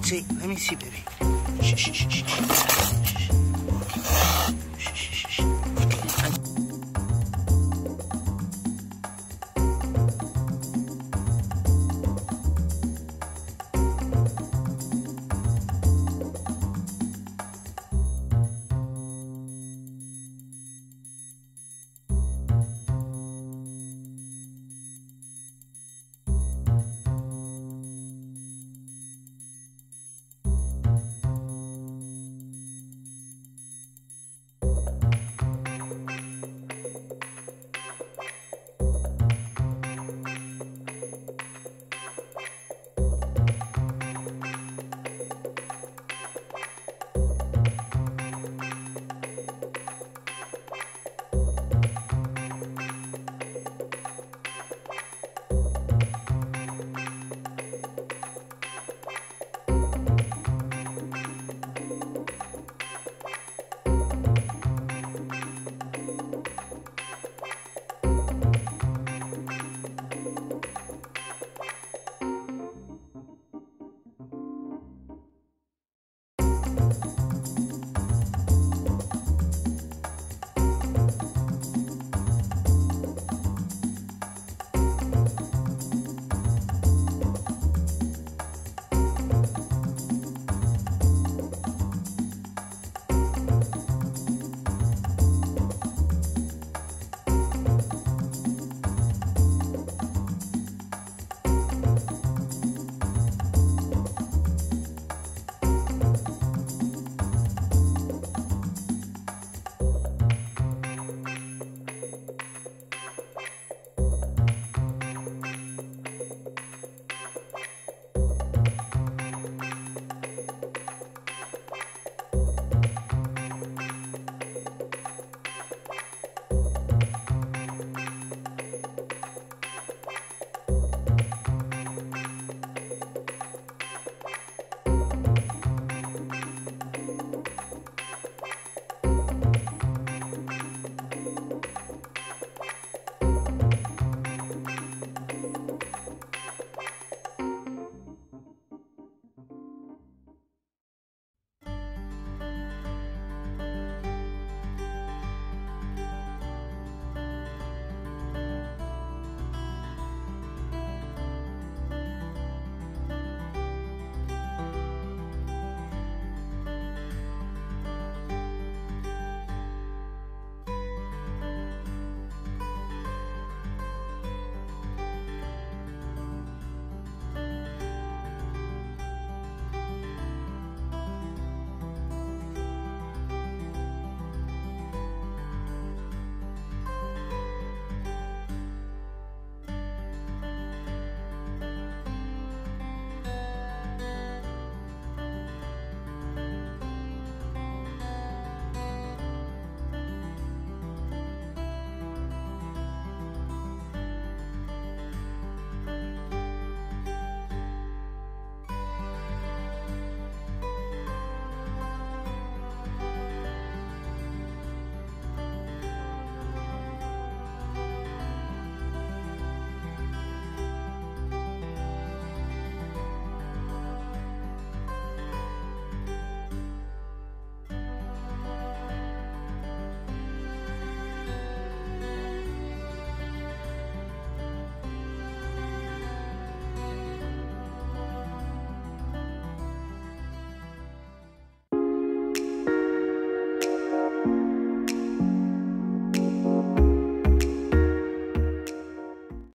Let me see, baby. Shh, shh, shh, shh.